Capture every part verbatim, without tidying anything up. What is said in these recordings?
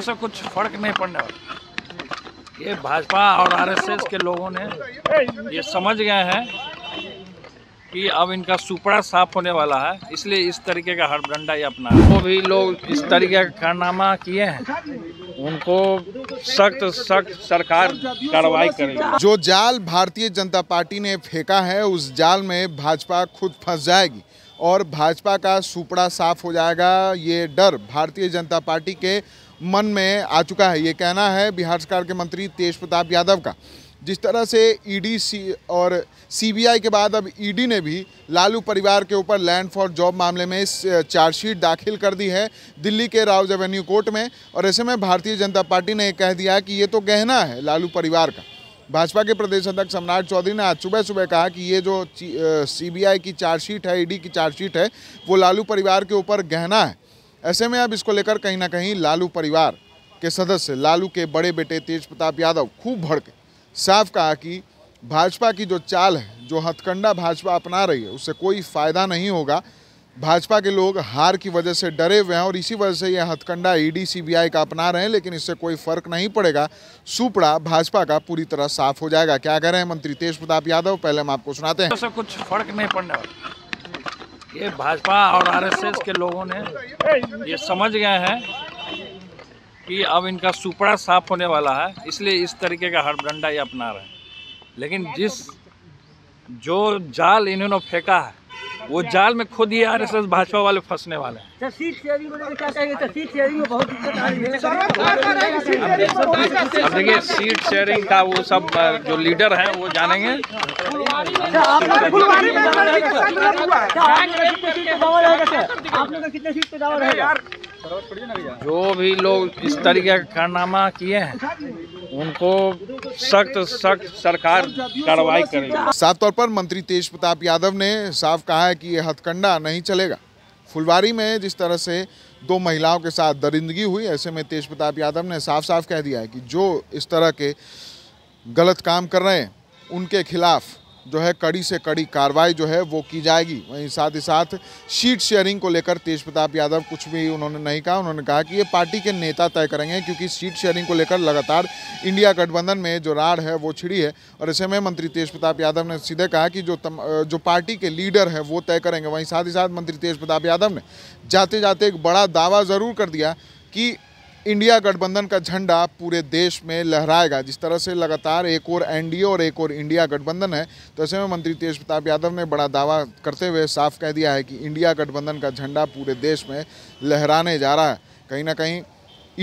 तो से कुछ फर्क नहीं पड़ने वाला। ये भाजपा और आरएसएस के लोगों ने ये समझ गए हैं कि अब इनका सुपड़ा साफ होने वाला है, इसलिए इस तरीके का हर डंडा ही अपना वो तो भी लोग इस तरीके का कारनामा किए हैं, उनको सख्त सख्त सरकार कार्रवाई करेगी। जो जाल भारतीय जनता पार्टी ने फेंका है उस जाल में भाजपा खुद फंस जाएगी और भाजपा का सुपड़ा साफ हो जाएगा, ये डर भारतीय जनता पार्टी के मन में आ चुका है। ये कहना है बिहार सरकार के मंत्री तेज प्रताप यादव का। जिस तरह से ईडी सी और सीबीआई के बाद अब ईडी ने भी लालू परिवार के ऊपर लैंड फॉर जॉब मामले में चार्जशीट दाखिल कर दी है दिल्ली के रावल जेवेन्यू कोर्ट में, और ऐसे में भारतीय जनता पार्टी ने कह दिया कि ये तो गहना है लालू परिवार का। भाजपा के प्रदेश अध्यक्ष सम्राट चौधरी ने आज सुबह सुबह कहा कि ये जो सीबीआई की चार्जशीट है, ईडी की चार्जशीट है, वो लालू परिवार के ऊपर गहना है। ऐसे में अब इसको लेकर कहीं ना कहीं लालू परिवार के सदस्य, लालू के बड़े बेटे तेज प्रताप यादव खूब भड़के। साफ कहा कि भाजपा की जो चाल है, जो हथकंडा भाजपा अपना रही है, उससे कोई फ़ायदा नहीं होगा। भाजपा के लोग हार की वजह से डरे हुए हैं और इसी वजह से यह हथकंडा ईडी सीबीआई का अपना रहे हैं, लेकिन इससे कोई फर्क नहीं पड़ेगा। सुपड़ा भाजपा का पूरी तरह साफ हो जाएगा। क्या कह रहे हैं मंत्री तेज प्रताप यादव, पहले हम आपको सुनाते हैं। तो कुछ फर्क नहीं पड़ने वाला। ये भाजपा और आरएसएस के लोगों ने ये समझ गए हैं कि अब इनका सुपड़ा साफ होने वाला है, इसलिए इस तरीके का हर डंडा ये अपना रहे हैं। लेकिन जिस जो जाल इन्होंने फेंका है वो जाल में खुद ही आरएसएस भाजपा वाले फंसने वाले हैं। अब देखिए सीट शेयरिंग का वो सब जो लीडर हैं वो जानेंगे। जो भी लोग इस तरीके का कारनामा किए हैं उनको सख्त सख्त सरकार कार्रवाई करेगी। साफ तौर पर मंत्री तेज प्रताप यादव ने साफ कहा है कि ये हथकंडा नहीं चलेगा। फुलवारी में जिस तरह से दो महिलाओं के साथ दरिंदगी हुई, ऐसे में तेज प्रताप यादव ने साफ साफ कह दिया है कि जो इस तरह के गलत काम कर रहे हैं उनके खिलाफ जो है कड़ी से कड़ी कार्रवाई जो है वो की जाएगी। वहीं साथ ही साथ सीट शेयरिंग को लेकर तेज प्रताप यादव कुछ भी उन्होंने नहीं कहा। उन्होंने कहा कि ये पार्टी के नेता तय करेंगे, क्योंकि सीट शेयरिंग को लेकर लगातार इंडिया गठबंधन में जो राड़ है वो छिड़ी है, और ऐसे में मंत्री तेज प्रताप यादव ने सीधे कहा कि जो तम, जो पार्टी के लीडर हैं वो तय करेंगे। वहीं साथ ही साथ मंत्री तेज प्रताप यादव ने जाते जाते एक बड़ा दावा ज़रूर कर दिया कि इंडिया गठबंधन का झंडा पूरे देश में लहराएगा। जिस तरह से लगातार एक और एनडीए और एक और इंडिया गठबंधन है, तो ऐसे में मंत्री तेज प्रताप यादव ने बड़ा दावा करते हुए साफ कह दिया है कि इंडिया गठबंधन का झंडा पूरे देश में लहराने जा रहा है। कहीं ना कहीं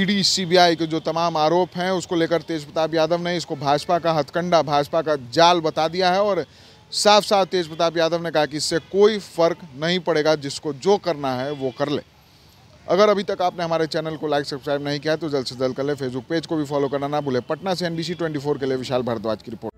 ईडी सीबीआई के जो तमाम आरोप हैं उसको लेकर तेज प्रताप यादव ने इसको भाजपा का हथकंडा, भाजपा का जाल बता दिया है, और साफ साफ तेज प्रताप यादव ने कहा कि इससे कोई फर्क नहीं पड़ेगा, जिसको जो करना है वो कर ले। अगर अभी तक आपने हमारे चैनल को लाइक सब्सक्राइब नहीं किया है तो जल्द से जल्द कर ले। फेसबुक पेज को भी फॉलो करना ना भूले। पटना से एनबीसी ट्वेंटी फोर के लिए विशाल भारद्वाज की रिपोर्ट।